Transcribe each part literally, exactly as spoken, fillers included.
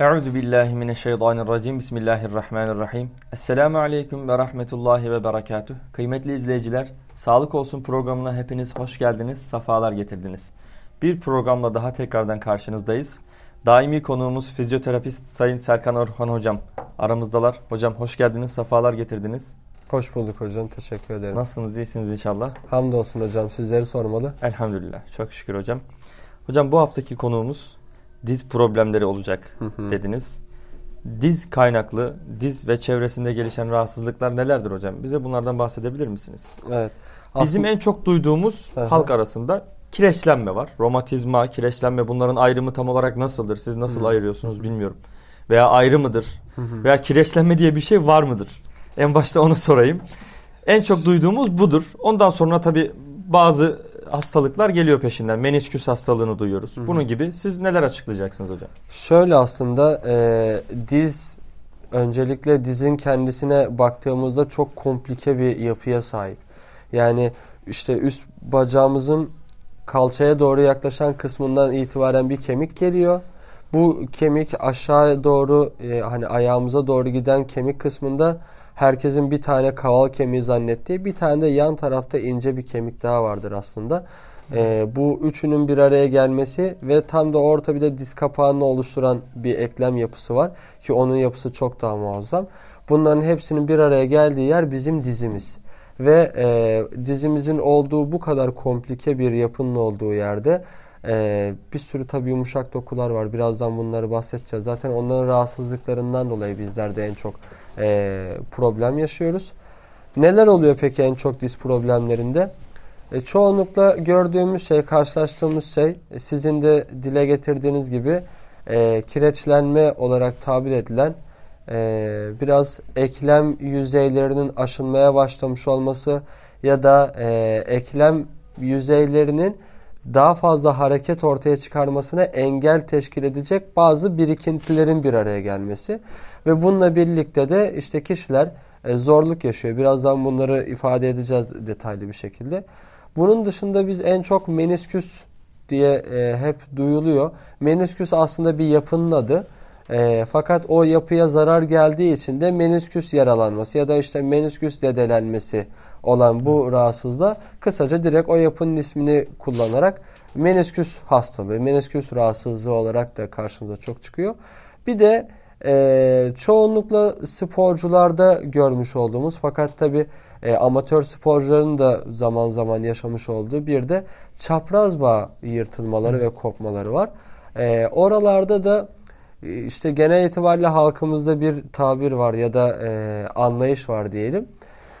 Euzubillahimineşşeytanirracim. Bismillahirrahmanirrahim. Esselamu aleyküm ve rahmetullahi ve berekatuh. Kıymetli izleyiciler, Sağlık Olsun programına hepiniz hoş geldiniz, safalar getirdiniz. Bir programla daha tekrardan karşınızdayız. Daimi konuğumuz fizyoterapist Sayın Serkan Orhan hocam aramızdalar. Hocam hoş geldiniz, safalar getirdiniz. Hoş bulduk hocam, teşekkür ederim. Nasılsınız, iyisiniz inşallah? Hamdolsun hocam, sizleri sormalı. Elhamdülillah, çok şükür hocam. Hocam bu haftaki konuğumuz diz problemleri olacak hı hı. dediniz. Diz kaynaklı, diz ve çevresinde gelişen rahatsızlıklar nelerdir hocam? Bize bunlardan bahsedebilir misiniz? Evet. Aslında... Bizim en çok duyduğumuz hı hı. halk arasında kireçlenme var. Romatizma, kireçlenme, bunların ayrımı tam olarak nasıldır? Siz nasıl hı hı. ayırıyorsunuz bilmiyorum. Veya ayrı mıdır? Hı hı. Veya kireçlenme diye bir şey var mıdır? En başta onu sorayım. En çok duyduğumuz budur. Ondan sonra tabii bazı hastalıklar geliyor peşinden. Menisküs hastalığını duyuyoruz. Hı-hı. Bunun gibi siz neler açıklayacaksınız hocam? Şöyle aslında e, diz, öncelikle dizin kendisine baktığımızda çok komplike bir yapıya sahip. Yani işte üst bacağımızın kalçaya doğru yaklaşan kısmından itibaren bir kemik geliyor. Bu kemik aşağıya doğru e, hani ayağımıza doğru giden kemik kısmında herkesin bir tane kaval kemiği zannettiği, bir tane de yan tarafta ince bir kemik daha vardır aslında. Ee, bu üçünün bir araya gelmesi ve tam da orta bir de diz kapağını oluşturan bir eklem yapısı var. Ki onun yapısı çok daha muazzam. Bunların hepsinin bir araya geldiği yer bizim dizimiz. Ve e, dizimizin olduğu bu kadar komplike bir yapının olduğu yerde e, bir sürü tabii yumuşak dokular var. Birazdan bunları bahsedeceğiz. Zaten onların rahatsızlıklarından dolayı bizler de en çok E, problem yaşıyoruz. Neler oluyor peki en çok diz problemlerinde? E, çoğunlukla gördüğümüz şey, karşılaştığımız şey sizin de dile getirdiğiniz gibi e, kireçlenme olarak tabir edilen e, biraz eklem yüzeylerinin aşınmaya başlamış olması ya da e, eklem yüzeylerinin daha fazla hareket ortaya çıkarmasına engel teşkil edecek bazı birikintilerin bir araya gelmesi. Ve bununla birlikte de işte kişiler zorluk yaşıyor. Birazdan bunları ifade edeceğiz detaylı bir şekilde. Bunun dışında biz en çok menisküs diye hep duyuluyor. Menisküs aslında bir yapının adı. Fakat o yapıya zarar geldiği için de menisküs yaralanması ya da işte menisküs zedelenmesi olan bu rahatsızlığa kısaca direkt o yapının ismini kullanarak menisküs hastalığı, menisküs rahatsızlığı olarak da karşımıza çok çıkıyor. Bir de Ee, çoğunlukla sporcularda görmüş olduğumuz fakat tabi e, amatör sporcuların da zaman zaman yaşamış olduğu bir de çapraz bağ yırtılmaları ve kopmaları var. Ee, oralarda da işte genel itibariyle halkımızda bir tabir var ya da e, anlayış var diyelim.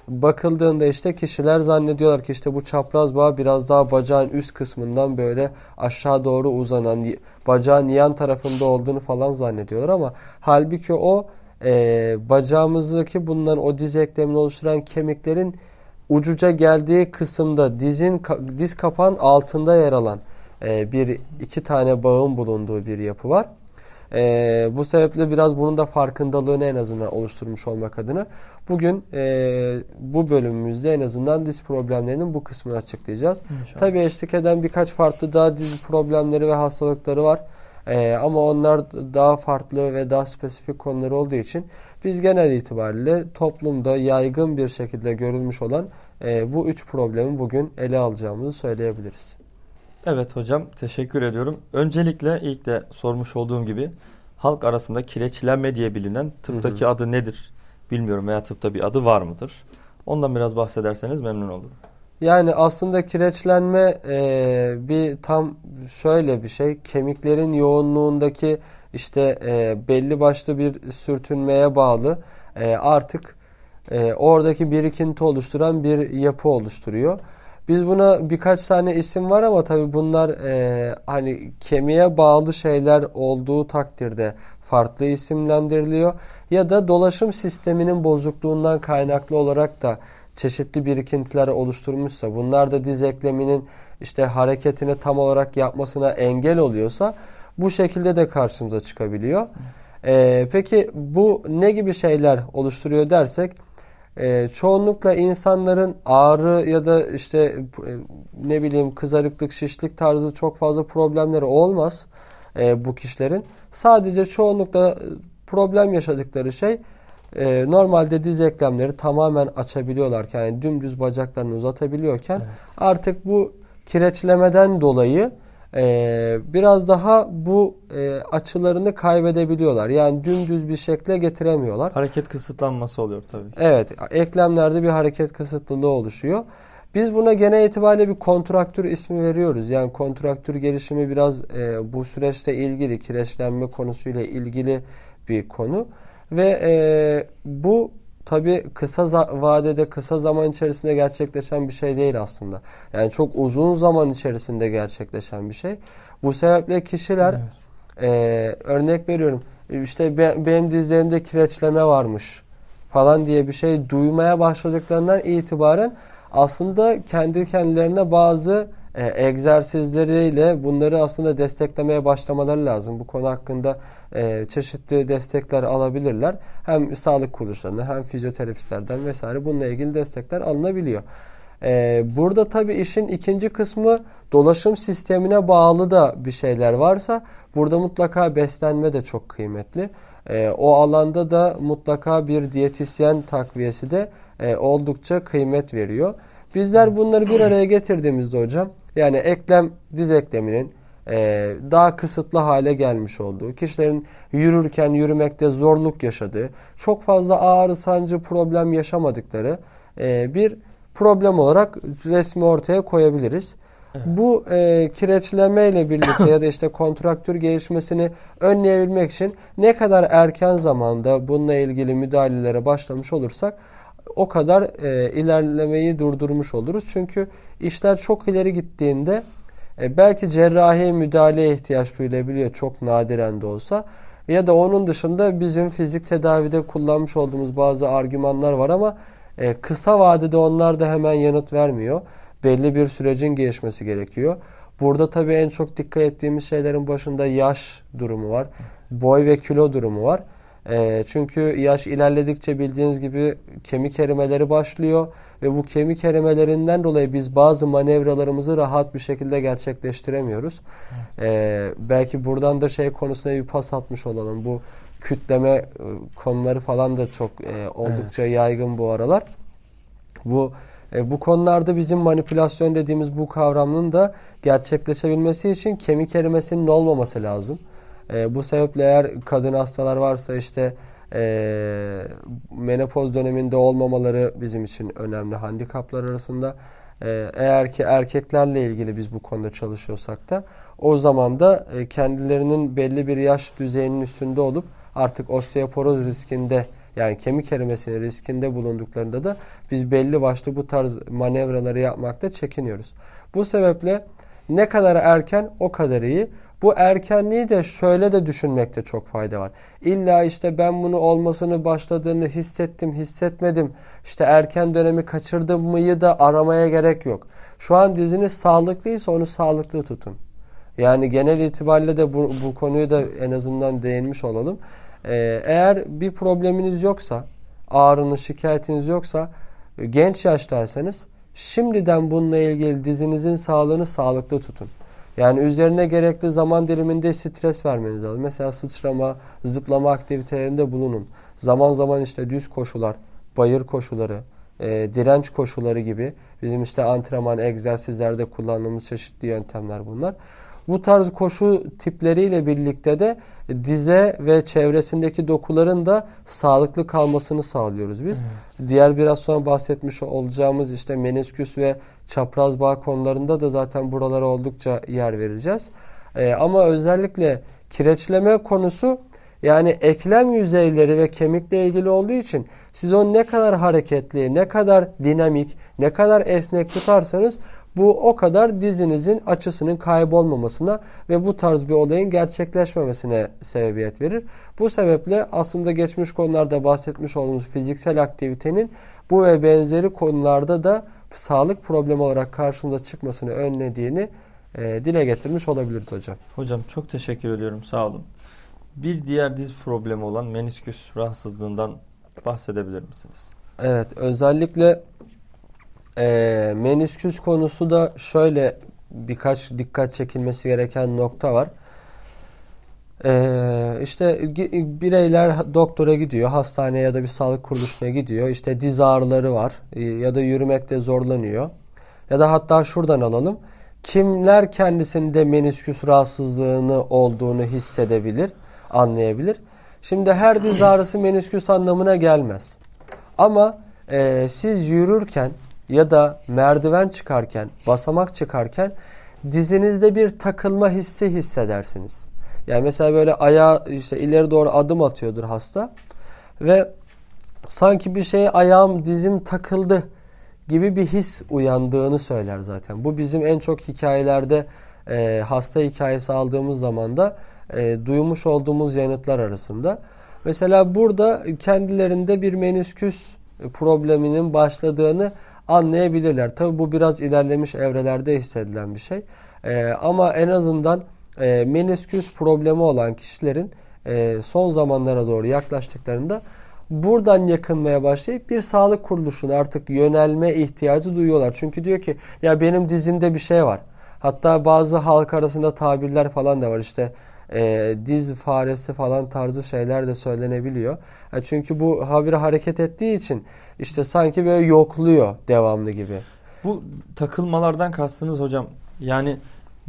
Bakıldığında işte kişiler zannediyorlar ki işte bu çapraz bağ biraz daha bacağın üst kısmından böyle aşağı doğru uzanan, bacağın yan tarafında olduğunu falan zannediyorlar ama halbuki o e, bacağımızdaki bundan o diz eklemini oluşturan kemiklerin ucuca geldiği kısımda dizin diz kapağın altında yer alan e, bir iki tane bağın bulunduğu bir yapı var. Ee, bu sebeple biraz bunun da farkındalığını en azından oluşturmuş olmak adına bugün e, bu bölümümüzde en azından diz problemlerinin bu kısmını açıklayacağız. Tabii eşlik eden birkaç farklı daha diz problemleri ve hastalıkları var. Ee, ama onlar daha farklı ve daha spesifik konular olduğu için biz genel itibariyle toplumda yaygın bir şekilde görülmüş olan e, bu üç problemi bugün ele alacağımızı söyleyebiliriz. Evet hocam, teşekkür ediyorum. Öncelikle ilk de sormuş olduğum gibi halk arasında kireçlenme diye bilinen tıptaki hı hı. adı nedir bilmiyorum veya tıpta bir adı var mıdır? Ondan biraz bahsederseniz memnun olurum. Yani aslında kireçlenme e, bir tam şöyle bir şey, kemiklerin yoğunluğundaki işte e, belli başlı bir sürtünmeye bağlı e, artık e, oradaki birikinti oluşturan bir yapı oluşturuyor. Biz buna birkaç tane isim var ama tabii bunlar e, hani kemiğe bağlı şeyler olduğu takdirde farklı isimlendiriliyor. Ya da dolaşım sisteminin bozukluğundan kaynaklı olarak da çeşitli birikintiler oluşturmuşsa, bunlar da diz ekleminin işte hareketini tam olarak yapmasına engel oluyorsa bu şekilde de karşımıza çıkabiliyor. E, peki bu ne gibi şeyler oluşturuyor dersek? Ee, çoğunlukla insanların ağrı ya da işte e, ne bileyim kızarıklık, şişlik tarzı çok fazla problemleri olmaz. e, bu kişilerin. Sadece çoğunlukla problem yaşadıkları şey e, normalde diz eklemleri tamamen açabiliyorlarken, yani dümdüz bacaklarını uzatabiliyorken, evet, artık bu kireçlemeden dolayı Ee, biraz daha bu e, açılarını kaybedebiliyorlar. Yani dümdüz bir şekle getiremiyorlar. Hareket kısıtlanması oluyor tabii ki. Evet. Eklemlerde bir hareket kısıtlılığı oluşuyor. Biz buna genel itibariyle bir kontraktür ismi veriyoruz. Yani kontraktür gelişimi biraz e, bu süreçte ilgili, kireçlenme konusuyla ilgili bir konu. Ve e, bu tabii kısa vadede, kısa zaman içerisinde gerçekleşen bir şey değil aslında. Yani çok uzun zaman içerisinde gerçekleşen bir şey. Bu sebeple kişiler, evet, e, örnek veriyorum, işte be, benim dizlerimde kireçleme varmış falan diye bir şey duymaya başladıklarından itibaren aslında kendi kendilerine bazı e, egzersizleriyle bunları aslında desteklemeye başlamaları lazım. Bu konu hakkında e, çeşitli destekler alabilirler. Hem sağlık kuruluşlarından hem fizyoterapistlerden vesaire bununla ilgili destekler alınabiliyor. E, burada tabii işin ikinci kısmı, dolaşım sistemine bağlı da bir şeyler varsa burada mutlaka beslenme de çok kıymetli. E, o alanda da mutlaka bir diyetisyen takviyesi de e, oldukça kıymet veriyor. Bizler bunları bir araya getirdiğimizde hocam, yani eklem, diz ekleminin e, daha kısıtlı hale gelmiş olduğu, kişilerin yürürken yürümekte zorluk yaşadığı, çok fazla ağrı sancı problem yaşamadıkları e, bir problem olarak resmi ortaya koyabiliriz. Evet. Bu e, kireçlenme ile birlikte ya da işte kontraktür gelişmesini önleyebilmek için ne kadar erken zamanda bununla ilgili müdahalelere başlamış olursak o kadar e, ilerlemeyi durdurmuş oluruz. Çünkü işler çok ileri gittiğinde e, belki cerrahi müdahaleye ihtiyaç duyulabiliyor, çok nadiren de olsa. Ya da onun dışında bizim fizik tedavide kullanmış olduğumuz bazı argümanlar var ama e, kısa vadede onlar da hemen yanıt vermiyor. Belli bir sürecin gelişmesi gerekiyor. Burada tabii en çok dikkat ettiğimiz şeylerin başında yaş durumu var. Boy ve kilo durumu var. E, çünkü yaş ilerledikçe bildiğiniz gibi kemik erimeleri başlıyor ve bu kemik erimelerinden dolayı biz bazı manevralarımızı rahat bir şekilde gerçekleştiremiyoruz. E, belki buradan da şey konusuna bir pas atmış olalım. Bu kütleme konuları falan da çok e, oldukça, evet, yaygın bu aralar. Bu e, bu konularda bizim manipülasyon dediğimiz bu kavramın da gerçekleşebilmesi için kemik erimesinin olmaması lazım. E, bu sebeple eğer kadın hastalar varsa işte e, menopoz döneminde olmamaları bizim için önemli handikaplar arasında. E, eğer ki erkeklerle ilgili biz bu konuda çalışıyorsak da o zaman da e, kendilerinin belli bir yaş düzeyinin üstünde olup artık osteoporoz riskinde, yani kemik erimesinin riskinde bulunduklarında da biz belli başlı bu tarz manevraları yapmakta çekiniyoruz. Bu sebeple ne kadar erken o kadar iyi. Bu erkenliği de şöyle de düşünmekte çok fayda var. İlla işte ben bunu olmasını başladığını hissettim, hissetmedim, işte erken dönemi kaçırdım mıyı da aramaya gerek yok. Şu an diziniz sağlıklıysa onu sağlıklı tutun. Yani genel itibariyle de bu, bu konuyu da en azından değinmiş olalım. Ee, eğer bir probleminiz yoksa, ağrınız, şikayetiniz yoksa, genç yaştaysanız şimdiden bununla ilgili dizinizin sağlığını sağlıklı tutun. Yani üzerine gerekli zaman diliminde stres vermeniz lazım. Mesela sıçrama, zıplama aktivitelerinde bulunun. Zaman zaman işte düz koşular, bayır koşuları, e, direnç koşuları gibi bizim işte antrenman, egzersizlerde kullandığımız çeşitli yöntemler bunlar. Bu tarz koşu tipleriyle birlikte de dize ve çevresindeki dokuların da sağlıklı kalmasını sağlıyoruz biz. Evet. Diğer biraz sonra bahsetmiş olacağımız işte menisküs ve çapraz bağ konularında da zaten buralara oldukça yer vereceğiz. Ee, ama özellikle kireçleme konusu, yani eklem yüzeyleri ve kemikle ilgili olduğu için siz onu ne kadar hareketli, ne kadar dinamik, ne kadar esnek tutarsanız bu o kadar dizinizin açısının kaybolmamasına ve bu tarz bir olayın gerçekleşmemesine sebebiyet verir. Bu sebeple aslında geçmiş konularda bahsetmiş olduğumuz fiziksel aktivitenin bu ve benzeri konularda da sağlık problemi olarak karşımıza çıkmasını önlediğini e, dile getirmiş olabiliriz hocam. Hocam çok teşekkür ediyorum, sağ olun. Bir diğer diz problemi olan menisküs rahatsızlığından bahsedebilir misiniz? Evet, özellikle E, menisküs konusu da şöyle birkaç dikkat çekilmesi gereken nokta var. Ee, işte bireyler doktora gidiyor, hastaneye ya da bir sağlık kuruluşuna gidiyor. İşte diz ağrıları var ya da yürümekte zorlanıyor. Ya da hatta şuradan alalım. Kimler kendisinde menisküs rahatsızlığını olduğunu hissedebilir, anlayabilir? Şimdi her diz ağrısı menisküs anlamına gelmez. Ama e, siz yürürken ya da merdiven çıkarken, basamak çıkarken dizinizde bir takılma hissi hissedersiniz. Yani mesela böyle ayağı işte ileri doğru adım atıyordur hasta ve sanki bir şeye ayağım, dizim takıldı gibi bir his uyandığını söyler zaten. Bu bizim en çok hikayelerde e, hasta hikayesi aldığımız zaman da e, duymuş olduğumuz yanıtlar arasında. Mesela burada kendilerinde bir menisküs probleminin başladığını anlayabilirler. Tabii bu biraz ilerlemiş evrelerde hissedilen bir şey. E, ama en azından E, menisküs problemi olan kişilerin e, son zamanlara doğru yaklaştıklarında buradan yakınmaya başlayıp bir sağlık kuruluşuna artık yönelme ihtiyacı duyuyorlar. Çünkü diyor ki ya benim dizimde bir şey var. Hatta bazı halk arasında tabirler falan da var, işte e, diz faresi falan tarzı şeyler de söylenebiliyor. E, çünkü bu habire hareket ettiği için işte sanki böyle yokluyor devamlı gibi. Bu takılmalardan kastınız hocam yani...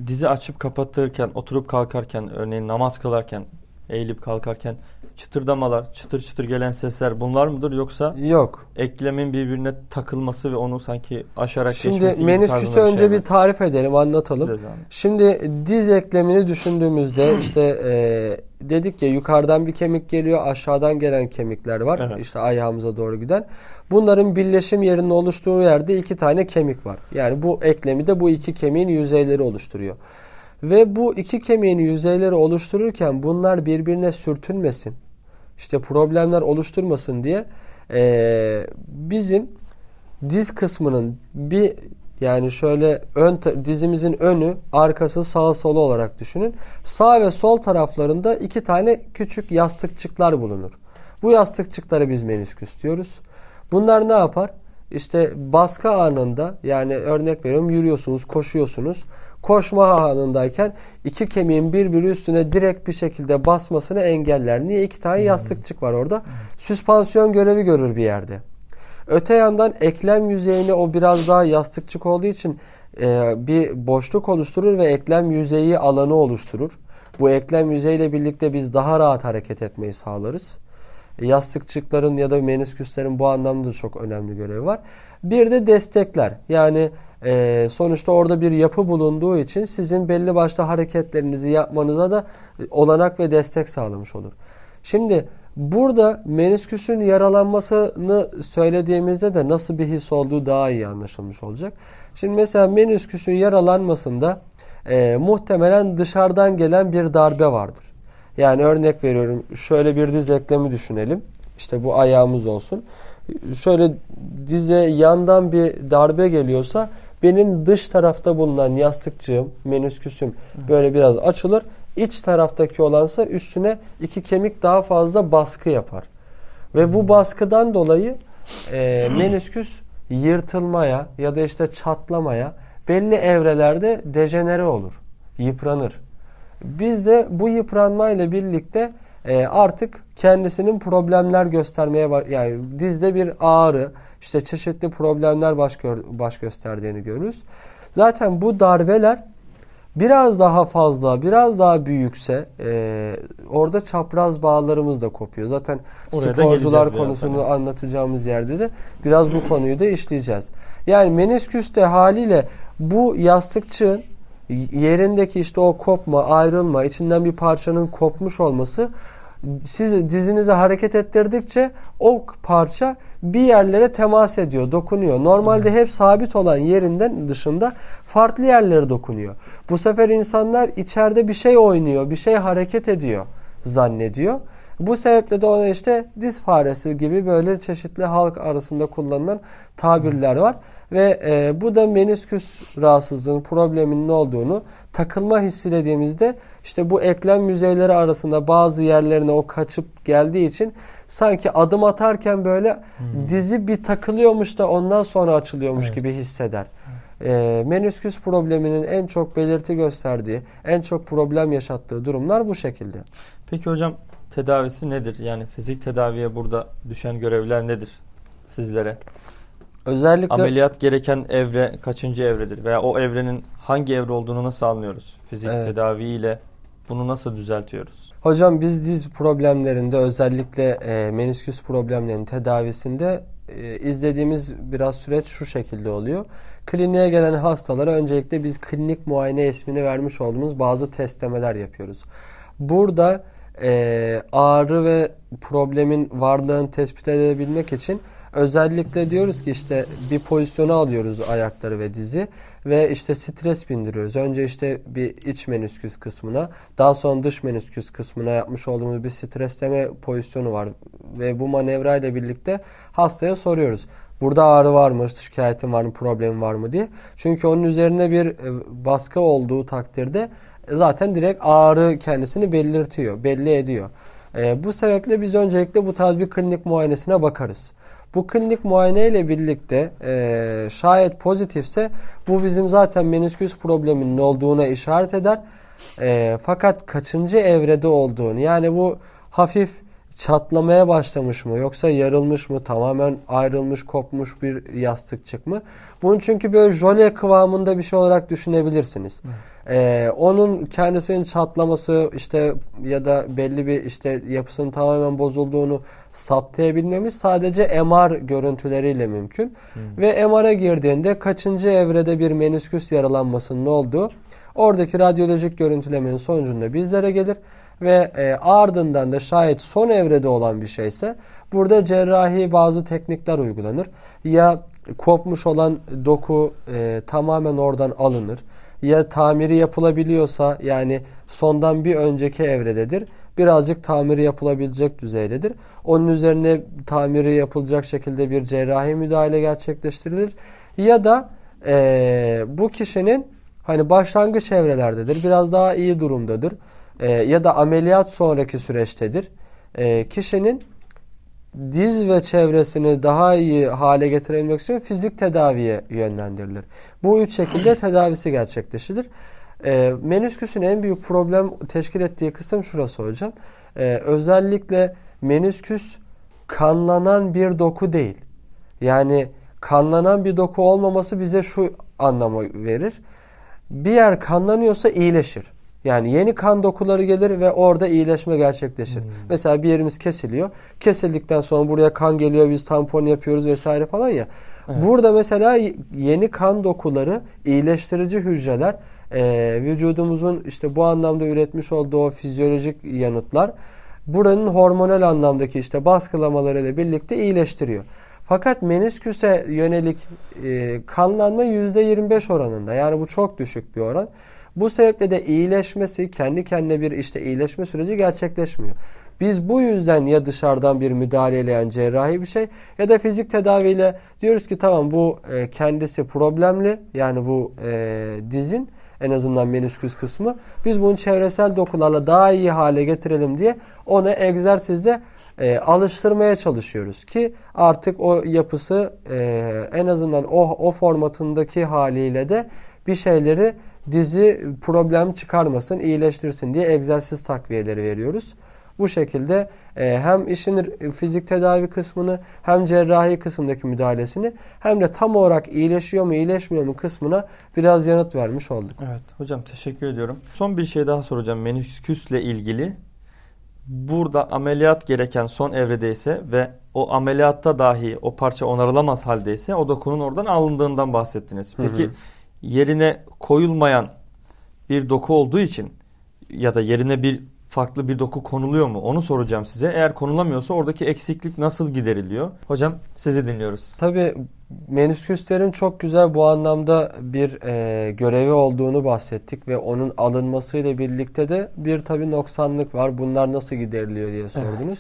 Dizi açıp kapatırken, oturup kalkarken, örneğin namaz kılarken, eğilip kalkarken çıtırdamalar, çıtır çıtır gelen sesler bunlar mıdır yoksa? Yok. Eklemin birbirine takılması ve onu sanki aşarak Şimdi geçmesi gibi tarzında bir şey mi? Şimdi menisküsü önce bir tarif edelim, anlatalım. Şimdi diz eklemini düşündüğümüzde işte e, dedik ya yukarıdan bir kemik geliyor, aşağıdan gelen kemikler var. Evet. İşte ayağımıza doğru giden. Bunların birleşim yerinin oluştuğu yerde iki tane kemik var. Yani bu eklemi de bu iki kemiğin yüzeyleri oluşturuyor. Ve bu iki kemiğin yüzeyleri oluştururken bunlar birbirine sürtünmesin, işte problemler oluşturmasın diye e, bizim diz kısmının bir yani şöyle ön dizimizin önü, arkası, sağı, solu olarak düşünün. Sağ ve sol taraflarında iki tane küçük yastıkçıklar bulunur. Bu yastıkçıklara biz menisküs diyoruz. Bunlar ne yapar? İşte baskı anında, yani örnek veriyorum, yürüyorsunuz, koşuyorsunuz. Koşma anındayken iki kemiğin birbiri üstüne direkt bir şekilde basmasını engeller. Niye? İki tane yastıkçık var orada. Süspansiyon görevi görür bir yerde. Öte yandan eklem yüzeyine o biraz daha yastıkçık olduğu için e, bir boşluk oluşturur ve eklem yüzeyi alanı oluşturur. Bu eklem yüzeyiyle birlikte biz daha rahat hareket etmeyi sağlarız. Yastıkçıkların ya da menisküslerin bu anlamda çok önemli görevi var. Bir de destekler. Yani e, sonuçta orada bir yapı bulunduğu için sizin belli başlı hareketlerinizi yapmanıza da olanak ve destek sağlamış olur. Şimdi burada menisküsün yaralanmasını söylediğimizde de nasıl bir his olduğu daha iyi anlaşılmış olacak. Şimdi mesela menisküsün yaralanmasında e, muhtemelen dışarıdan gelen bir darbe vardır. Yani örnek veriyorum, şöyle bir diz eklemi düşünelim. İşte bu ayağımız olsun. Şöyle dize yandan bir darbe geliyorsa benim dış tarafta bulunan yastıkçığım, menisküsüm böyle biraz açılır. İç taraftaki olansa üstüne iki kemik daha fazla baskı yapar. Ve bu baskıdan dolayı e, menisküs yırtılmaya ya da işte çatlamaya, belli evrelerde dejenere olur, yıpranır. Biz de bu yıpranmayla birlikte e, artık kendisinin problemler göstermeye, yani dizde bir ağrı, işte çeşitli problemler baş, gör, baş gösterdiğini görürüz. Zaten bu darbeler biraz daha fazla, biraz daha büyükse e, orada çapraz bağlarımız da kopuyor. Zaten oraya sporcular konusunu yani anlatacağımız yerde de biraz bu konuyu da işleyeceğiz. Yani menisküste haliyle bu yastıkçığın yerindeki işte o kopma, ayrılma, içinden bir parçanın kopmuş olması, siz dizinizi hareket ettirdikçe o parça bir yerlere temas ediyor, dokunuyor. Normalde hep sabit olan yerinden dışında farklı yerlere dokunuyor. Bu sefer insanlar içeride bir şey oynuyor, bir şey hareket ediyor zannediyor. Bu sebeple de ona işte diz faresi gibi böyle çeşitli halk arasında kullanılan tabirler var. Ve e, bu da menisküs rahatsızlığının probleminin olduğunu, takılma hissedildiğimizde işte bu eklem yüzeyleri arasında bazı yerlerine o kaçıp geldiği için sanki adım atarken böyle hmm. dizi bir takılıyormuş da ondan sonra açılıyormuş evet. gibi hisseder. E, menisküs probleminin en çok belirti gösterdiği, en çok problem yaşattığı durumlar bu şekilde. Peki hocam, tedavisi nedir? Yani fizik tedaviye burada düşen görevler nedir sizlere? Özellikle ameliyat gereken evre kaçıncı evredir? Veya o evrenin hangi evre olduğunu nasıl anlıyoruz? Fizik evet. tedaviyle bunu nasıl düzeltiyoruz? Hocam biz diz problemlerinde, özellikle e, menisküs problemlerinin tedavisinde e, izlediğimiz biraz süreç şu şekilde oluyor. Kliniğe gelen hastalara öncelikle biz klinik muayene ismini vermiş olduğumuz bazı testlemeler yapıyoruz. Burada e, ağrı ve problemin varlığını tespit edebilmek için özellikle diyoruz ki işte bir pozisyona alıyoruz ayakları ve dizi ve işte stres bindiriyoruz. Önce işte bir iç menisküs kısmına, daha sonra dış menisküs kısmına yapmış olduğumuz bir stresleme pozisyonu var. Ve bu manevra ile birlikte hastaya soruyoruz. Burada ağrı var mı, şikayetin var mı, problemin var mı diye. Çünkü onun üzerine bir baskı olduğu takdirde zaten direkt ağrı kendisini belirtiyor, belli ediyor. E, bu sebeple biz öncelikle bu tarz bir klinik muayenesine bakarız. Bu klinik muayene ile birlikte e, şayet pozitifse bu bizim zaten menisküs probleminin olduğuna işaret eder. E, fakat kaçıncı evrede olduğunu, yani bu hafif çatlamaya başlamış mı, yoksa yarılmış mı, tamamen ayrılmış, kopmuş bir yastıkçık mı? Bunu çünkü böyle jöle kıvamında bir şey olarak düşünebilirsiniz. Ee, onun kendisinin çatlaması işte ya da belli bir işte yapısının tamamen bozulduğunu saptayabilmemiz sadece M R görüntüleriyle mümkün. Hı. Ve M R'a girdiğinde kaçıncı evrede bir menisküs yaralanmasının olduğu oradaki radyolojik görüntülemenin sonucunda bizlere gelir. Ve e, ardından da şayet son evrede olan bir şeyse burada cerrahi bazı teknikler uygulanır. Ya kopmuş olan doku e, tamamen oradan alınır. Ya tamiri yapılabiliyorsa, yani sondan bir önceki evrededir. Birazcık tamiri yapılabilecek düzeydedir. Onun üzerine tamiri yapılacak şekilde bir cerrahi müdahale gerçekleştirilir. Ya da e, bu kişinin hani başlangıç evrelerdedir. Biraz daha iyi durumdadır. E, ya da ameliyat sonraki süreçtedir. E, kişinin diz ve çevresini daha iyi hale getirebilmek için fizik tedaviye yönlendirilir. Bu üç şekilde tedavisi gerçekleştirilir. E, menisküsün en büyük problem teşkil ettiği kısım şurası hocam. E, özellikle menisküs kanlanan bir doku değil. Yani kanlanan bir doku olmaması bize şu anlamı verir. Bir yer kanlanıyorsa iyileşir. Yani yeni kan dokuları gelir ve orada iyileşme gerçekleşir. Hmm. Mesela bir yerimiz kesiliyor. Kesildikten sonra buraya kan geliyor, biz tampon yapıyoruz vesaire falan ya. Evet. Burada mesela yeni kan dokuları, iyileştirici hücreler, e, vücudumuzun işte bu anlamda üretmiş olduğu o fizyolojik yanıtlar buranın hormonal anlamdaki işte baskılamalarıyla birlikte iyileştiriyor. Fakat menisküse yönelik e, kanlanma yüzde yirmi beş oranında. Yani bu çok düşük bir oran. Bu sebeple de iyileşmesi, kendi kendine bir işte iyileşme süreci gerçekleşmiyor. Biz bu yüzden ya dışarıdan bir müdahaleyle, yani cerrahi bir şey, ya da fizik tedaviyle diyoruz ki tamam bu e, kendisi problemli. Yani bu e, dizin, en azından menisküs kısmı, biz bunu çevresel dokularla daha iyi hale getirelim diye ona egzersizle e, alıştırmaya çalışıyoruz. Ki artık o yapısı e, en azından o, o formatındaki haliyle de bir şeyleri, dizi problem çıkarmasın, iyileştirsin diye egzersiz takviyeleri veriyoruz. Bu şekilde hem işin fizik tedavi kısmını, hem cerrahi kısımdaki müdahalesini, hem de tam olarak iyileşiyor mu iyileşmiyor mu kısmına biraz yanıt vermiş olduk. Evet hocam, teşekkür ediyorum. Son bir şey daha soracağım menisküsle ilgili. Burada ameliyat gereken son evredeyse ve o ameliyatta dahi o parça onarılamaz haldeyse o dokunun oradan alındığından bahsettiniz. Peki, hı hı, yerine koyulmayan bir doku olduğu için ya da yerine bir farklı bir doku konuluyor mu? Onu soracağım size. Eğer konulamıyorsa oradaki eksiklik nasıl gideriliyor? Hocam sizi dinliyoruz. Tabii menisküslerin çok güzel bu anlamda bir e, görevi olduğunu bahsettik ve onun alınmasıyla birlikte de bir tabii noksanlık var. Bunlar nasıl gideriliyor diye sordunuz. Evet.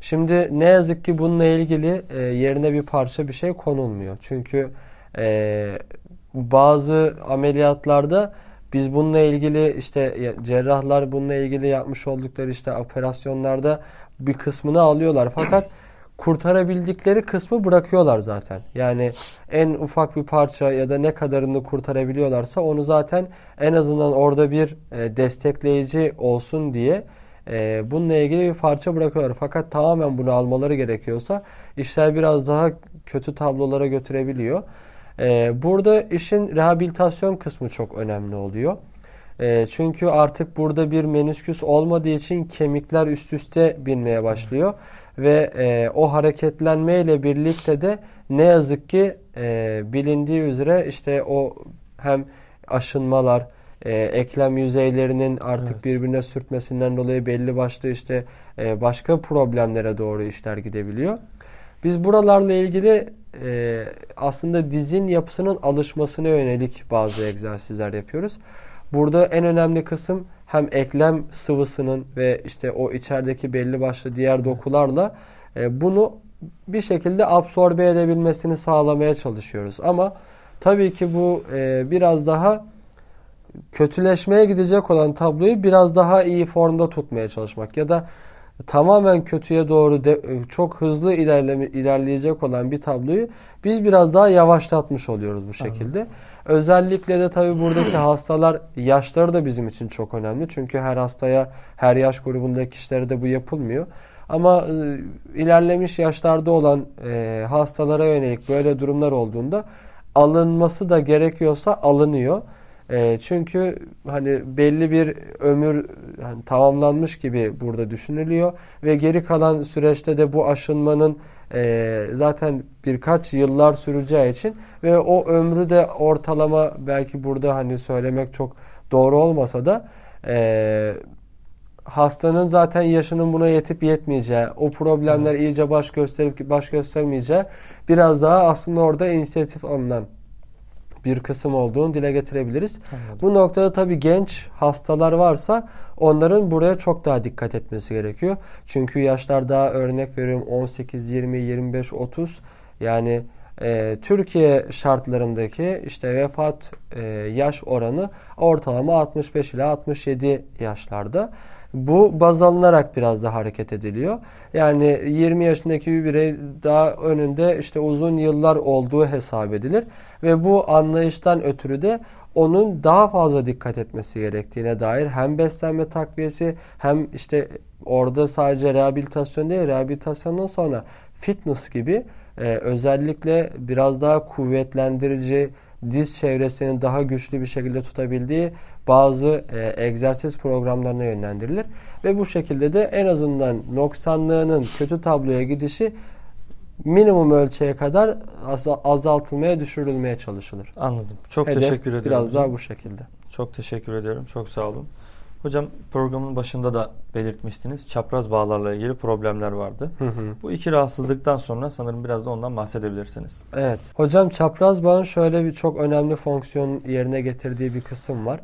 Şimdi ne yazık ki bununla ilgili e, yerine bir parça bir şey konulmuyor. Çünkü e, bazı ameliyatlarda biz bununla ilgili işte cerrahlar bununla ilgili yapmış oldukları işte operasyonlarda bir kısmını alıyorlar. Fakat kurtarabildikleri kısmı bırakıyorlar zaten. Yani en ufak bir parça ya da ne kadarını kurtarabiliyorlarsa onu zaten en azından orada bir destekleyici olsun diye bununla ilgili bir parça bırakıyorlar. Fakat tamamen bunu almaları gerekiyorsa işler biraz daha kötü tablolara götürebiliyor. Burada işin rehabilitasyon kısmı çok önemli oluyor. Çünkü artık burada bir menisküs olmadığı için kemikler üst üste binmeye başlıyor. Ve e, o hareketlenmeyle birlikte de ne yazık ki e, bilindiği üzere işte o hem aşınmalar, e, eklem yüzeylerinin artık evet. birbirine sürtmesinden dolayı belli başlı işte e, başka problemlere doğru işler gidebiliyor. Biz buralarla ilgili e, aslında dizin yapısının alışmasına yönelik bazı egzersizler yapıyoruz. Burada en önemli kısım hem eklem sıvısının ve işte o içerideki belli başlı diğer dokularla bunu bir şekilde absorbe edebilmesini sağlamaya çalışıyoruz. Ama tabii ki bu biraz daha kötüleşmeye gidecek olan tabloyu biraz daha iyi formda tutmaya çalışmak ya da tamamen kötüye doğru de, çok hızlı ilerleme, ilerleyecek olan bir tabloyu biz biraz daha yavaşlatmış oluyoruz bu şekilde. Anladım. Özellikle de tabii buradaki hastalar yaşları da bizim için çok önemli. Çünkü her hastaya, her yaş grubundaki kişilere de bu yapılmıyor. Ama e, ilerlemiş yaşlarda olan e, hastalara yönelik böyle durumlar olduğunda alınması da gerekiyorsa alınıyor. E, çünkü hani belli bir ömür hani tamamlanmış gibi burada düşünülüyor ve geri kalan süreçte de bu aşınmanın e, zaten birkaç yıllar süreceği için ve o ömrü de ortalama belki burada hani söylemek çok doğru olmasa da e, hastanın zaten yaşının buna yetip yetmeyeceği, o problemler hmm. iyice baş gösterip baş göstermeyeceği biraz daha aslında orada inisiyatif alınan bir kısım olduğunu dile getirebiliriz. Anladım. Bu noktada tabii genç hastalar varsa onların buraya çok daha dikkat etmesi gerekiyor. Çünkü yaşlar daha örnek veriyorum on sekiz, yirmi, yirmi beş, otuz yani e, Türkiye şartlarındaki işte vefat e, yaş oranı ortalama altmış beş ila altmış yedi yaşlarda. Bu baz alınarak biraz da hareket ediliyor. Yani yirmi yaşındaki bir birey daha önünde işte uzun yıllar olduğu hesap edilir. Ve bu anlayıştan ötürü de onun daha fazla dikkat etmesi gerektiğine dair hem beslenme takviyesi hem işte orada sadece rehabilitasyon değil, rehabilitasyondan sonra fitness gibi e, özellikle biraz daha kuvvetlendirici, diz çevresini daha güçlü bir şekilde tutabildiği bazı e, egzersiz programlarına yönlendirilir. Ve bu şekilde de en azından noksanlığının kötü tabloya gidişi minimum ölçüye kadar azaltılmaya, düşürülmeye çalışılır. Anladım. Çok Hedef teşekkür ediyorum. Biraz hocam. Daha bu şekilde. Çok teşekkür ediyorum. Çok sağ olun. Hocam programın başında da belirtmiştiniz. Çapraz bağlarla ilgili problemler vardı. Hı hı. Bu iki rahatsızlıktan sonra sanırım biraz da ondan bahsedebilirsiniz. Evet. Hocam çapraz bağın şöyle bir çok önemli fonksiyon yerine getirdiği bir kısım var.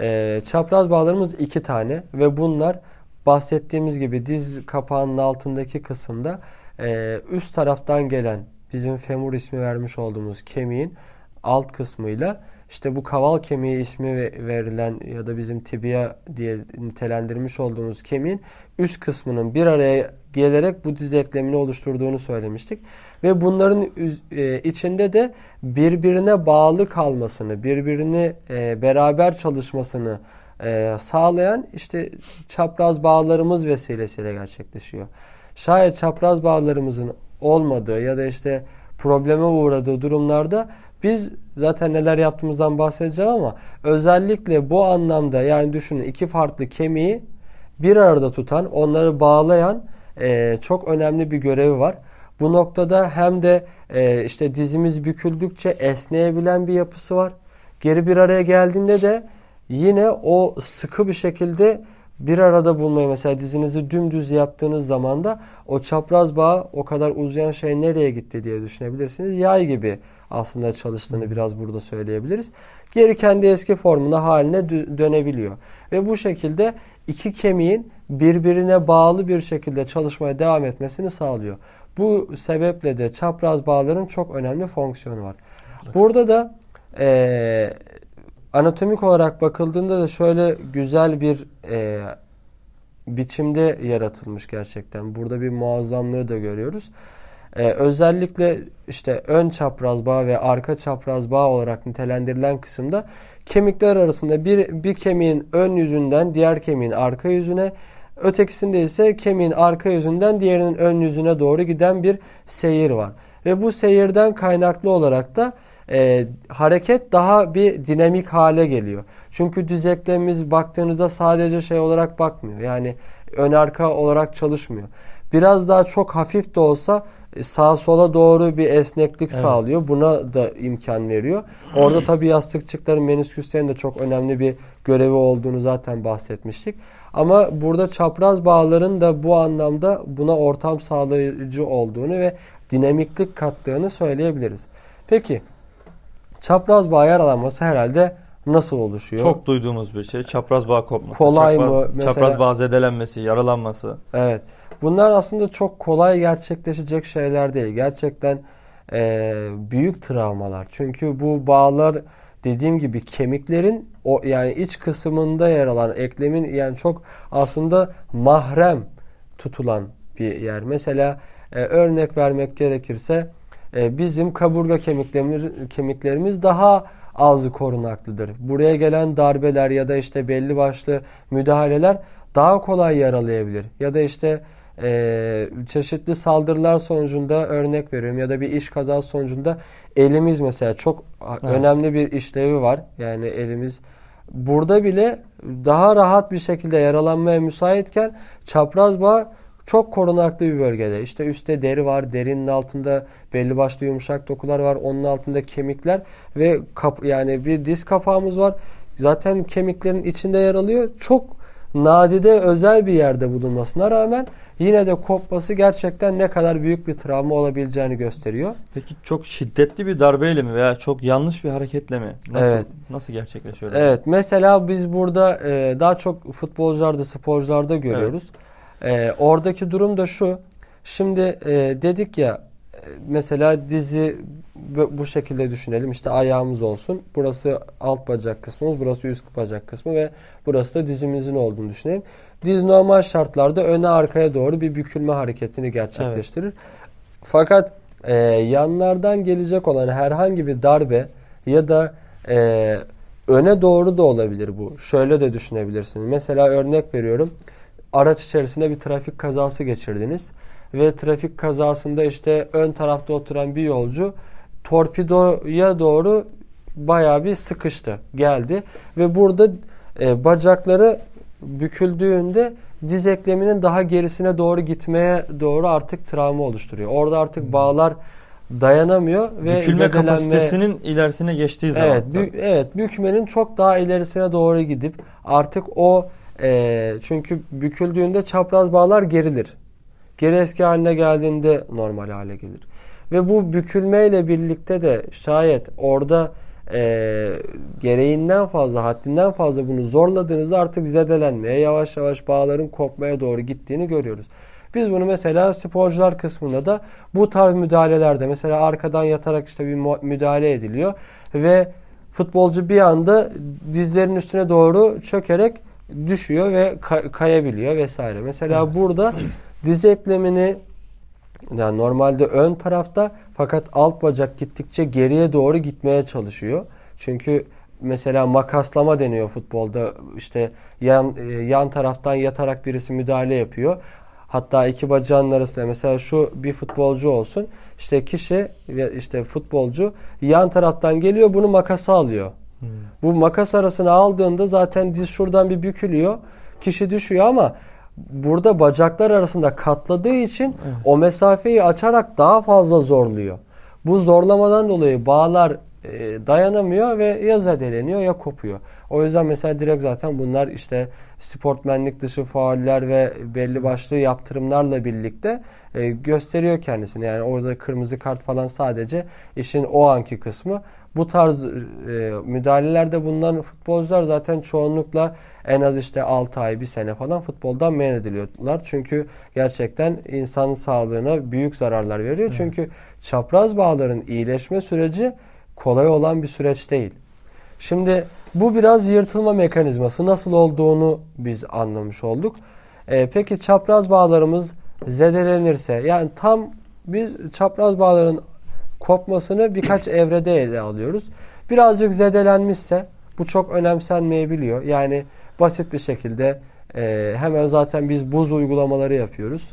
Ee, çapraz bağlarımız iki tane ve bunlar bahsettiğimiz gibi diz kapağının altındaki kısımda e, üst taraftan gelen bizim femur ismi vermiş olduğumuz kemiğin alt kısmıyla İşte bu kaval kemiği ismi verilen ya da bizim tibia diye nitelendirmiş olduğumuz kemiğin üst kısmının bir araya gelerek bu diz eklemini oluşturduğunu söylemiştik. Ve bunların içinde de birbirine bağlı kalmasını, birbirini beraber çalışmasını sağlayan işte çapraz bağlarımız vesilesiyle gerçekleşiyor. Şayet çapraz bağlarımızın olmadığı ya da işte probleme uğradığı durumlarda biz zaten neler yaptığımızdan bahsedeceğim ama özellikle bu anlamda yani düşünün iki farklı kemiği bir arada tutan, onları bağlayan e, çok önemli bir görevi var. Bu noktada hem de e, işte dizimiz büküldükçe esneyebilen bir yapısı var. Geri bir araya geldiğinde de yine o sıkı bir şekilde bir arada bulmayı, mesela dizinizi dümdüz yaptığınız zaman da o çapraz bağ o kadar uzayan şey nereye gitti diye düşünebilirsiniz. Yay gibi aslında çalıştığını biraz burada söyleyebiliriz. Geri kendi eski formuna, haline dönebiliyor. Ve bu şekilde iki kemiğin birbirine bağlı bir şekilde çalışmaya devam etmesini sağlıyor. Bu sebeple de çapraz bağların çok önemli fonksiyonu var. Burada da eee anatomik olarak bakıldığında da şöyle güzel bir e, biçimde yaratılmış gerçekten. Burada bir muazzamlığı da görüyoruz. Ee, özellikle işte ön çapraz bağ ve arka çapraz bağ olarak nitelendirilen kısımda kemikler arasında bir, bir kemiğin ön yüzünden diğer kemiğin arka yüzüne, ötekisinde ise kemiğin arka yüzünden diğerinin ön yüzüne doğru giden bir seyir var. Ve bu seyirden kaynaklı olarak da e, hareket daha bir dinamik hale geliyor. Çünkü düz eklemimiz baktığınızda sadece şey olarak bakmıyor. Yani ön arka olarak çalışmıyor. Biraz daha çok hafif de olsa sağa sola doğru bir esneklik, evet, sağlıyor. Buna da imkan veriyor. Orada tabii yastıkçıkların, menisküslerin de çok önemli bir görevi olduğunu zaten bahsetmiştik. Ama burada çapraz bağların da bu anlamda buna ortam sağlayıcı olduğunu ve dinamiklik kattığını söyleyebiliriz. Peki çapraz bağ yaralanması herhalde nasıl oluşuyor? Çok duyduğumuz bir şey. Çapraz bağ kopması. Kolay çapraz, mı? Mesela, çapraz bağ zedelenmesi, yaralanması. Evet. Bunlar aslında çok kolay gerçekleşecek şeyler değil. Gerçekten e, büyük travmalar. Çünkü bu bağlar dediğim gibi kemiklerin o yani iç kısmında yer alan eklemin yani çok aslında mahrem tutulan bir yer. Mesela e, örnek vermek gerekirse e, bizim kaburga kemiklerimiz, kemiklerimiz daha az korunaklıdır. Buraya gelen darbeler ya da işte belli başlı müdahaleler daha kolay yaralayabilir. Ya da işte e, çeşitli saldırılar sonucunda, örnek veriyorum, ya da bir iş kazası sonucunda elimiz mesela çok, evet, önemli bir işlevi var. Yani elimiz burada bile daha rahat bir şekilde yaralanmaya müsaitken çapraz bağ çok korunaklı bir bölgede. İşte üstte deri var, derinin altında belli başlı yumuşak dokular var, onun altında kemikler ve kap yani bir diz kapağımız var. Zaten kemiklerin içinde yer alıyor. Çok nadide özel bir yerde bulunmasına rağmen yine de kopması gerçekten ne kadar büyük bir travma olabileceğini gösteriyor. Peki çok şiddetli bir darbeyle mi veya çok yanlış bir hareketle mi? Nasıl, evet, nasıl gerçekleşiyor? Evet, mesela biz burada e, daha çok futbolcularda, sporcularda görüyoruz. Evet. E, oradaki durum da şu. Şimdi e, dedik ya mesela dizi bu şekilde düşünelim. İşte ayağımız olsun. Burası alt bacak kısmımız, burası üst bacak kısmı ve burası da dizimizin olduğunu düşünelim. Diz normal şartlarda öne arkaya doğru bir bükülme hareketini gerçekleştirir. Evet. Fakat e, yanlardan gelecek olan herhangi bir darbe ya da e, öne doğru da olabilir bu. Şöyle de düşünebilirsiniz. Mesela örnek veriyorum. Araç içerisinde bir trafik kazası geçirdiniz. Ve trafik kazasında işte ön tarafta oturan bir yolcu torpidoya doğru bayağı bir sıkıştı, geldi. Ve burada e, bacakları büküldüğünde diz ekleminin daha gerisine doğru gitmeye doğru artık travma oluşturuyor. Orada artık bağlar dayanamıyor ve bükülme kapasitesinin ilerisine geçtiği zaman. Evet, bük, evet, bükmenin çok daha ilerisine doğru gidip artık o e, çünkü büküldüğünde çapraz bağlar gerilir. Geri eski haline geldiğinde normal hale gelir. Ve bu bükülmeyle birlikte de şayet orada e, gereğinden fazla, haddinden fazla bunu zorladığınızda artık zedelenmeye, yavaş yavaş bağların kopmaya doğru gittiğini görüyoruz. Biz bunu mesela sporcular kısmında da bu tarz müdahalelerde, mesela arkadan yatarak işte bir müdahale ediliyor ve futbolcu bir anda dizlerin üstüne doğru çökerek düşüyor ve kayabiliyor vesaire. Mesela, evet, burada diz eklemini yani normalde ön tarafta fakat alt bacak gittikçe geriye doğru gitmeye çalışıyor. Çünkü mesela makaslama deniyor futbolda. İşte yan yan taraftan yatarak birisi müdahale yapıyor. Hatta iki bacağın arasında mesela şu bir futbolcu olsun. İşte kişi işte futbolcu yan taraftan geliyor, bunu makasa alıyor. Hmm. Bu makas arasına aldığında zaten diz şuradan bir bükülüyor. Kişi düşüyor ama burada bacaklar arasında katladığı için, evet, o mesafeyi açarak daha fazla zorluyor. Bu zorlamadan dolayı bağlar e, dayanamıyor ve ya zedeleniyor ya kopuyor. O yüzden mesela direkt zaten bunlar işte sportmenlik dışı fauller ve belli başlı yaptırımlarla birlikte e, gösteriyor kendisini. Yani orada kırmızı kart falan sadece işin o anki kısmı. Bu tarz e, müdahalelerde bulunan futbolcular zaten çoğunlukla en az işte altı ay, bir sene falan futboldan men ediliyorlar. Çünkü gerçekten insan sağlığına büyük zararlar veriyor. Evet. Çünkü çapraz bağların iyileşme süreci kolay olan bir süreç değil. Şimdi bu biraz yırtılma mekanizması nasıl olduğunu biz anlamış olduk. E, peki çapraz bağlarımız zedelenirse, yani tam biz çapraz bağların kopmasını birkaç evrede ele alıyoruz. Birazcık zedelenmişse bu çok önemsenmeyebiliyor. Yani basit bir şekilde e, hemen zaten biz buz uygulamaları yapıyoruz.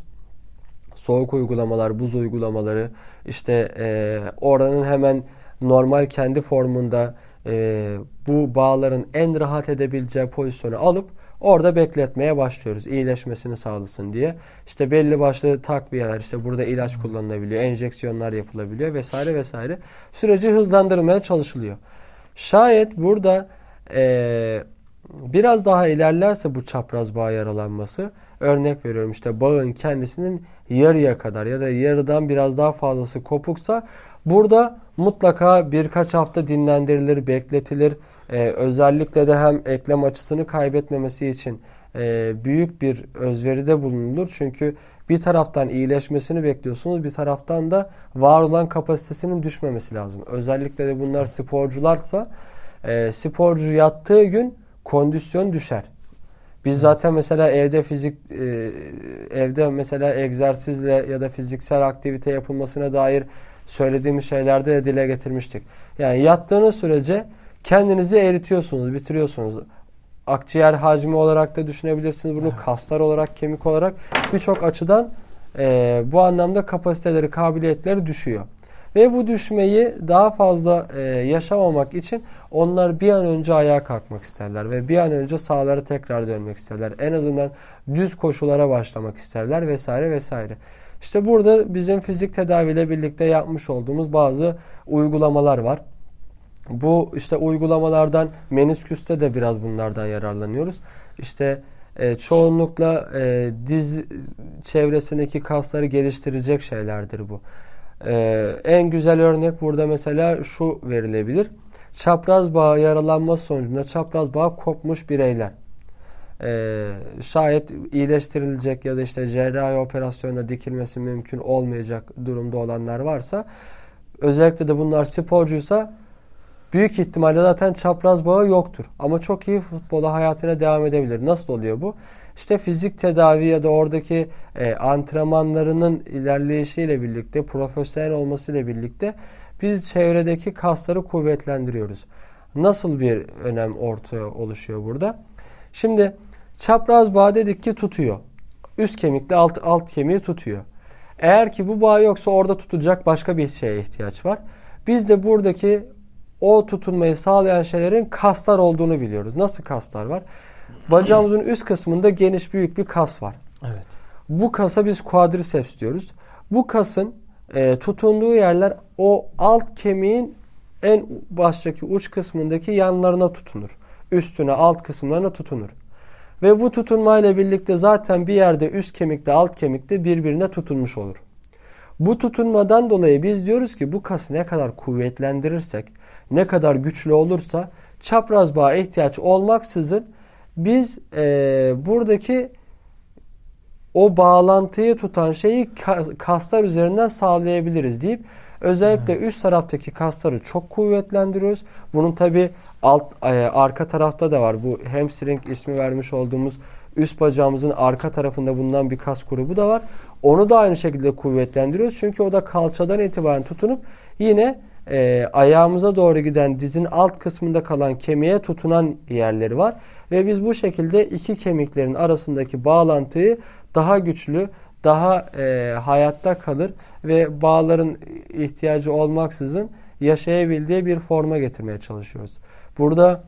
Soğuk uygulamalar, buz uygulamaları, işte e, oranın hemen normal kendi formunda e, bu bağların en rahat edebileceği pozisyonu alıp orada bekletmeye başlıyoruz. İyileşmesini sağlasın diye. İşte belli başlı takviyeler, işte burada ilaç kullanılabiliyor, enjeksiyonlar yapılabiliyor vesaire vesaire. Süreci hızlandırmaya çalışılıyor. Şayet burada e, biraz daha ilerlerse bu çapraz bağ yaralanması, örnek veriyorum işte bağın kendisinin yarıya kadar ya da yarıdan biraz daha fazlası kopuksa, burada mutlaka birkaç hafta dinlendirilir, bekletilir. Ee, özellikle de hem eklem açısını kaybetmemesi için e, büyük bir özveride bulunulur. Çünkü bir taraftan iyileşmesini bekliyorsunuz, bir taraftan da var olan kapasitesinin düşmemesi lazım. Özellikle de bunlar sporcularsa e, sporcu yattığı gün kondisyon düşer. Biz zaten mesela evde fizik e, evde mesela egzersizle ya da fiziksel aktivite yapılmasına dair söylediğimiz şeylerde de dile getirmiştik. Yani yattığınız sürece kendinizi eritiyorsunuz, bitiriyorsunuz. Akciğer hacmi olarak da düşünebilirsiniz bunu, evet. Kaslar olarak, kemik olarak birçok açıdan e, bu anlamda kapasiteleri, kabiliyetleri düşüyor. Ve bu düşmeyi daha fazla e, yaşamamak için onlar bir an önce ayağa kalkmak isterler ve bir an önce sahalara tekrar dönmek isterler. En azından düz koşulara başlamak isterler vesaire vesaire. İşte burada bizim fizik tedaviyle birlikte yapmış olduğumuz bazı uygulamalar var. Bu işte uygulamalardan menisküste de biraz bunlardan yararlanıyoruz. İşte e, çoğunlukla e, diz çevresindeki kasları geliştirecek şeylerdir bu. E, en güzel örnek burada mesela şu verilebilir. Çapraz bağ yaralanması sonucunda çapraz bağ kopmuş bireyler. E, şayet iyileştirilecek ya da işte cerrahi operasyonla dikilmesi mümkün olmayacak durumda olanlar varsa, özellikle de bunlar sporcuysa, büyük ihtimalle zaten çapraz bağı yoktur. Ama çok iyi futbola, hayatına devam edebilir. Nasıl oluyor bu? İşte fizik tedavi ya da oradaki e, antrenmanlarının ilerleyişiyle birlikte, profesyonel olmasıyla birlikte biz çevredeki kasları kuvvetlendiriyoruz. Nasıl bir önem ortaya oluşuyor burada? Şimdi çapraz bağ dedik ki tutuyor. Üst kemikle alt, alt kemiği tutuyor. Eğer ki bu bağ yoksa orada tutacak başka bir şeye ihtiyaç var. Biz de buradaki o tutunmayı sağlayan şeylerin kaslar olduğunu biliyoruz. Nasıl kaslar var? Bacağımızın üst kısmında geniş büyük bir kas var. Evet. Bu kasa biz quadriceps diyoruz. Bu kasın e, tutunduğu yerler o alt kemiğin en baştaki uç kısmındaki yanlarına tutunur. Üstüne, alt kısımlarına tutunur. Ve bu tutunmayla birlikte zaten bir yerde üst kemikte, alt kemikte birbirine tutunmuş olur. Bu tutunmadan dolayı biz diyoruz ki bu kası ne kadar kuvvetlendirirsek, ne kadar güçlü olursa çapraz bağa ihtiyaç olmaksızın biz e, buradaki o bağlantıyı tutan şeyi kaslar üzerinden sağlayabiliriz deyip özellikle evet. Üst taraftaki kasları çok kuvvetlendiriyoruz. Bunun tabi alt, e, arka tarafta da var. Bu hamstring ismi vermiş olduğumuz üst bacağımızın arka tarafında bulunan bir kas grubu da var. Onu da aynı şekilde kuvvetlendiriyoruz. Çünkü o da kalçadan itibaren tutunup yine E, ayağımıza doğru giden dizin alt kısmında kalan kemiğe tutunan yerleri var. Ve biz bu şekilde iki kemiklerin arasındaki bağlantıyı daha güçlü, daha e, hayatta kalır ve bağların ihtiyacı olmaksızın yaşayabildiği bir forma getirmeye çalışıyoruz. Burada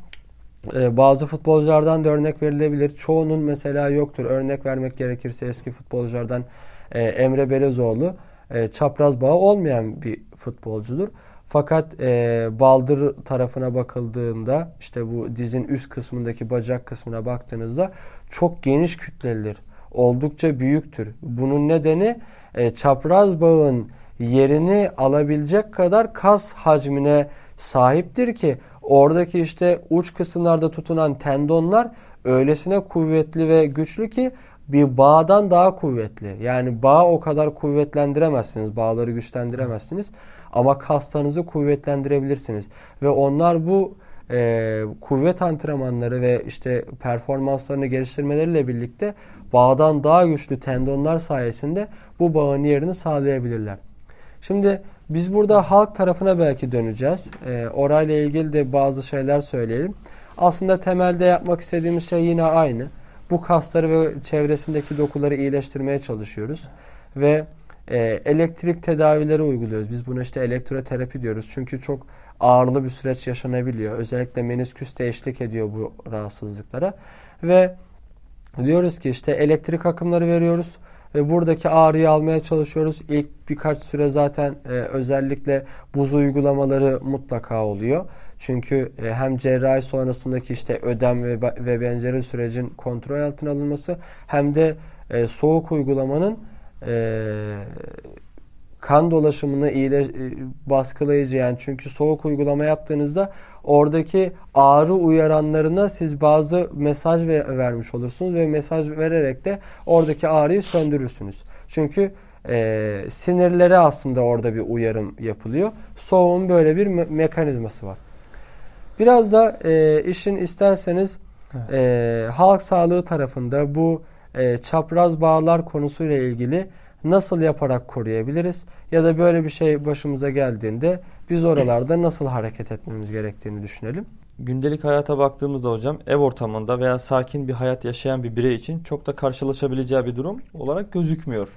e, bazı futbolculardan da örnek verilebilir. Çoğunun mesela yoktur. Örnek vermek gerekirse eski futbolculardan e, Emre Belözoğlu e, çapraz bağı olmayan bir futbolcudur. Fakat e, baldır tarafına bakıldığında, işte bu dizin üst kısmındaki bacak kısmına baktığınızda çok geniş kütlelidir. Oldukça büyüktür. Bunun nedeni e, çapraz bağın yerini alabilecek kadar kas hacmine sahiptir ki oradaki işte uç kısımlarda tutunan tendonlar öylesine kuvvetli ve güçlü ki bir bağdan daha kuvvetli. Yani bağı o kadar kuvvetlendiremezsiniz. Bağları güçlendiremezsiniz. Ama kaslarınızı kuvvetlendirebilirsiniz. Ve onlar bu e, kuvvet antrenmanları ve işte performanslarını geliştirmeleriyle birlikte bağdan daha güçlü tendonlar sayesinde bu bağın yerini sağlayabilirler. Şimdi biz burada halk tarafına belki döneceğiz. E, orayla ilgili de bazı şeyler söyleyelim. Aslında temelde yapmak istediğimiz şey yine aynı. Bu kasları ve çevresindeki dokuları iyileştirmeye çalışıyoruz. Ve e, elektrik tedavileri uyguluyoruz. Biz buna işte elektroterapi diyoruz. Çünkü çok ağırlı bir süreç yaşanabiliyor. Özellikle menisküs de eşlik ediyor bu rahatsızlıklara. Ve diyoruz ki işte elektrik akımları veriyoruz. Ve buradaki ağrıyı almaya çalışıyoruz. İlk birkaç süre zaten e, özellikle buz uygulamaları mutlaka oluyor. Çünkü e, hem cerrahi sonrasındaki işte ödem ve, ve benzeri sürecin kontrol altına alınması, hem de e, soğuk uygulamanın e, kan dolaşımını iyileş, e, baskılayıcı, yani çünkü soğuk uygulama yaptığınızda oradaki ağrı uyaranlarına siz bazı mesaj vermiş olursunuz ve mesaj vererek de oradaki ağrıyı söndürürsünüz. Çünkü e, sinirlere aslında orada bir uyarım yapılıyor. Soğuğun böyle bir me- mekanizması var. Biraz da e, işin isterseniz e, halk sağlığı tarafında bu e, çapraz bağlar konusuyla ilgili nasıl yaparak koruyabiliriz? Ya da böyle bir şey başımıza geldiğinde biz oralarda nasıl hareket etmemiz gerektiğini düşünelim. Gündelik hayata baktığımızda hocam, ev ortamında veya sakin bir hayat yaşayan bir birey için çok da karşılaşabileceği bir durum olarak gözükmüyor.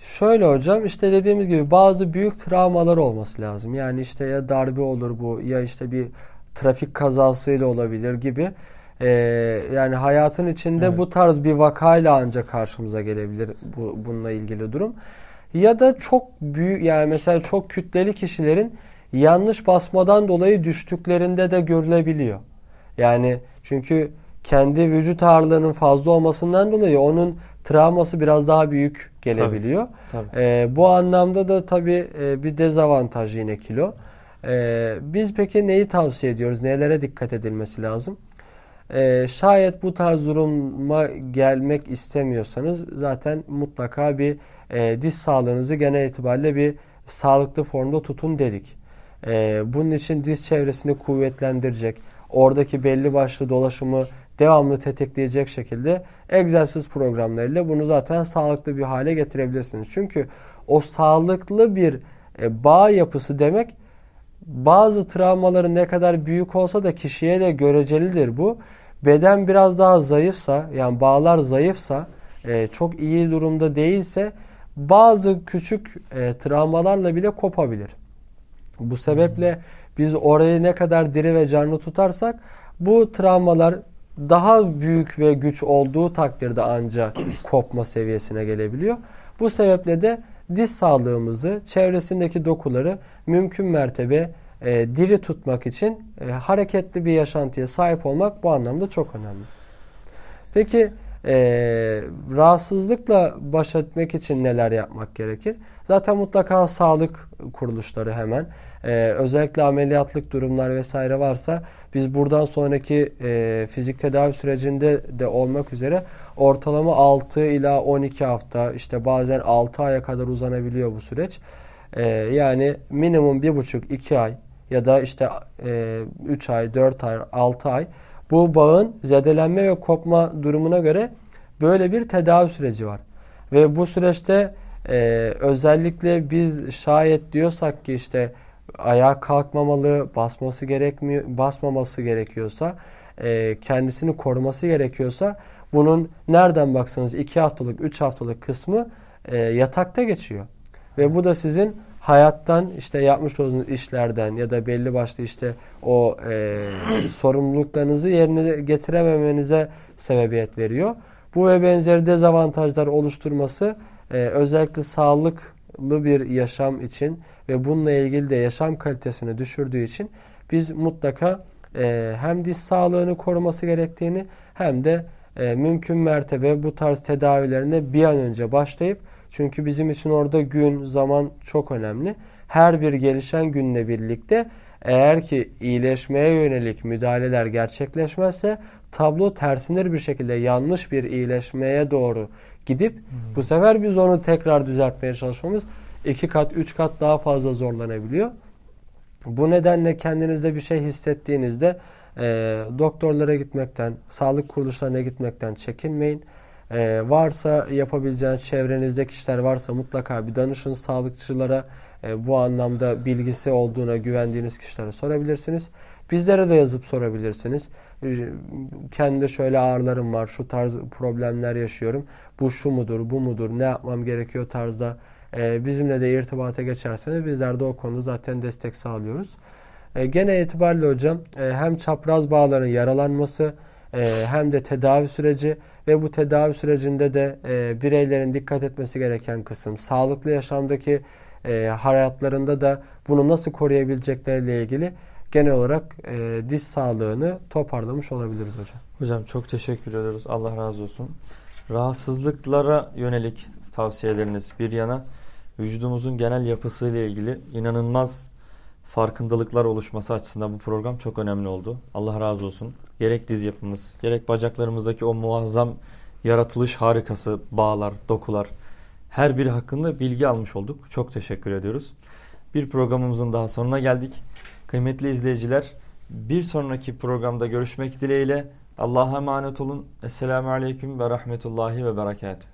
Şöyle hocam, işte dediğimiz gibi bazı büyük travmalar olması lazım. Yani işte ya darbe olur bu, ya işte bir trafik kazasıyla olabilir gibi. Ee, yani hayatın içinde evet, bu tarz bir vakayla ancak karşımıza gelebilir bu, bununla ilgili durum. Ya da çok büyük, yani mesela çok kütleli kişilerin yanlış basmadan dolayı düştüklerinde de görülebiliyor. Yani çünkü kendi vücut ağırlığının fazla olmasından dolayı onun travması biraz daha büyük gelebiliyor. Tabii, tabii. Ee, bu anlamda da tabii bir dezavantaj yine kilo. Ee, biz peki neyi tavsiye ediyoruz? Nelere dikkat edilmesi lazım? Ee, şayet bu tarz duruma gelmek istemiyorsanız zaten mutlaka bir e, diz sağlığınızı genel itibariyle bir sağlıklı formda tutun dedik. Ee, bunun için diz çevresini kuvvetlendirecek, oradaki belli başlı dolaşımı devamlı tetikleyecek şekilde egzersiz programlarıyla bunu zaten sağlıklı bir hale getirebilirsiniz. Çünkü o sağlıklı bir e, bağ yapısı demek, bazı travmaları ne kadar büyük olsa da kişiye de görecelidir bu. Beden biraz daha zayıfsa, yani bağlar zayıfsa, e, çok iyi durumda değilse bazı küçük e, travmalarla bile kopabilir. Bu sebeple biz orayı ne kadar diri ve canlı tutarsak bu travmalar daha büyük ve güç olduğu takdirde ancak kopma seviyesine gelebiliyor. Bu sebeple de diz sağlığımızı, çevresindeki dokuları mümkün mertebe e, diri tutmak için e, hareketli bir yaşantıya sahip olmak bu anlamda çok önemli. Peki e, rahatsızlıkla baş etmek için neler yapmak gerekir? Zaten mutlaka sağlık kuruluşları hemen, e, özellikle ameliyatlık durumlar vesaire varsa biz buradan sonraki e, fizik tedavi sürecinde de olmak üzere ortalama altı ila on iki hafta, işte bazen altı aya kadar uzanabiliyor bu süreç. Ee, yani minimum bir buçuk iki ay ya da işte e, üç ay, dört ay, altı ay bu bağın zedelenme ve kopma durumuna göre böyle bir tedavi süreci var. Ve bu süreçte e, özellikle biz şayet diyorsak ki işte ayağa kalkmamalı, basması gerekmiyor, basmaması gerekiyorsa, e, kendisini koruması gerekiyorsa, bunun nereden baksanız iki haftalık, üç haftalık kısmı e, yatakta geçiyor. Ve bu da sizin hayattan, işte yapmış olduğunuz işlerden ya da belli başlı işte o e, sorumluluklarınızı yerine getirememenize sebebiyet veriyor. Bu ve benzeri dezavantajlar oluşturması e, özellikle sağlıklı bir yaşam için ve bununla ilgili de yaşam kalitesini düşürdüğü için biz mutlaka e, hem diz sağlığını koruması gerektiğini hem de E, mümkün mertebe bu tarz tedavilerine bir an önce başlayıp, çünkü bizim için orada gün, zaman çok önemli. Her bir gelişen günle birlikte eğer ki iyileşmeye yönelik müdahaleler gerçekleşmezse tablo tersinir bir şekilde yanlış bir iyileşmeye doğru gidip hmm. bu sefer biz onu tekrar düzeltmeye çalışmamız iki kat, üç kat daha fazla zorlanabiliyor. Bu nedenle kendinizde bir şey hissettiğinizde E, doktorlara gitmekten, sağlık kuruluşlarına gitmekten çekinmeyin. Ee, varsa yapabileceğiniz, çevrenizde kişiler varsa mutlaka bir danışın sağlıkçılara. E, bu anlamda bilgisi olduğuna güvendiğiniz kişilere sorabilirsiniz. Bizlere de yazıp sorabilirsiniz. Kendimde şöyle ağrılarım var, şu tarz problemler yaşıyorum. Bu şu mudur, bu mudur, ne yapmam gerekiyor tarzda e, bizimle de irtibata geçerseniz bizler de o konuda zaten destek sağlıyoruz. E, gene itibariyle hocam e, hem çapraz bağların yaralanması e, hem de tedavi süreci ve bu tedavi sürecinde de e, bireylerin dikkat etmesi gereken kısım, sağlıklı yaşamdaki e, hayatlarında da bunu nasıl koruyabilecekleriyle ilgili genel olarak e, diş sağlığını toparlamış olabiliriz hocam. Hocam çok teşekkür ediyoruz. Allah razı olsun. Rahatsızlıklara yönelik tavsiyeleriniz bir yana, vücudumuzun genel yapısıyla ilgili inanılmaz farkındalıklar oluşması açısından bu program çok önemli oldu. Allah razı olsun. Gerek diz yapımız, gerek bacaklarımızdaki o muazzam yaratılış harikası bağlar, dokular, her biri hakkında bilgi almış olduk. Çok teşekkür ediyoruz. Bir programımızın daha sonuna geldik. Kıymetli izleyiciler, bir sonraki programda görüşmek dileğiyle. Allah'a emanet olun. Esselamu Aleyküm ve Rahmetullahi ve Berekatuhu.